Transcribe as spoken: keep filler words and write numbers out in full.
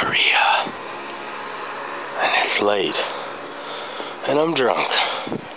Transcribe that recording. Korea, and it's late, and I'm drunk.